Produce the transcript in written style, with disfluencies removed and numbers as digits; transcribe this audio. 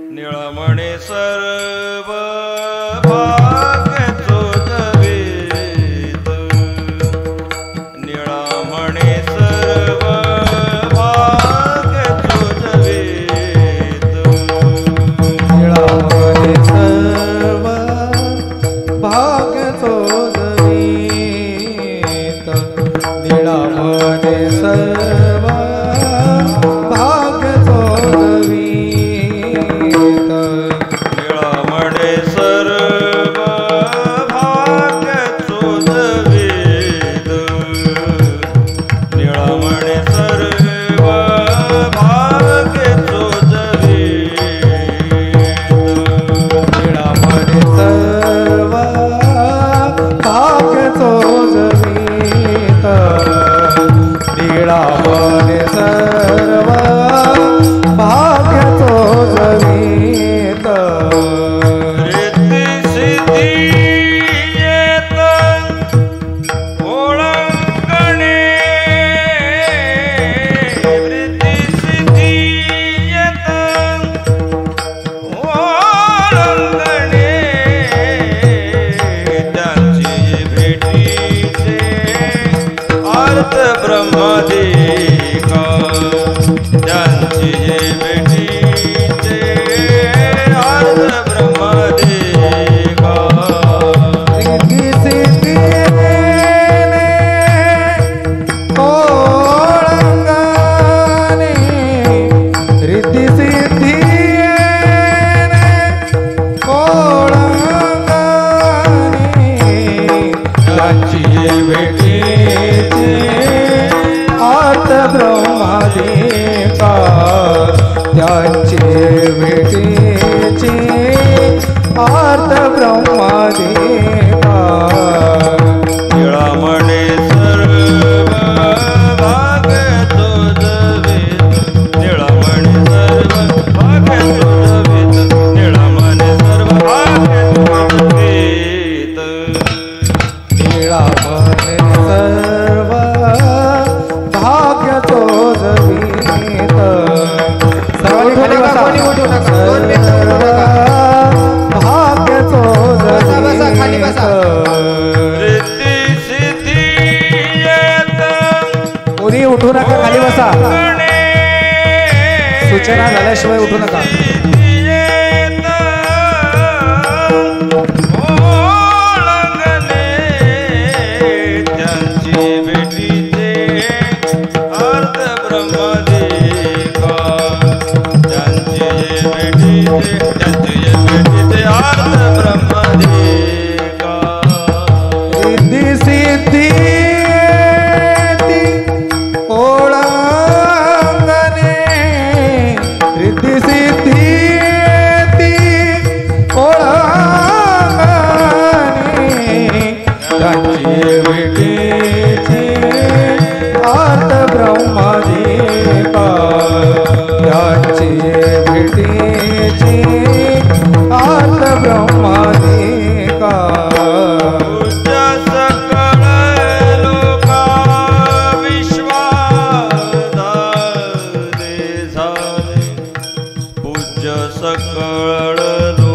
निळमणि सर्व सूचना झाल्याशिवाय उठू नका। सकळ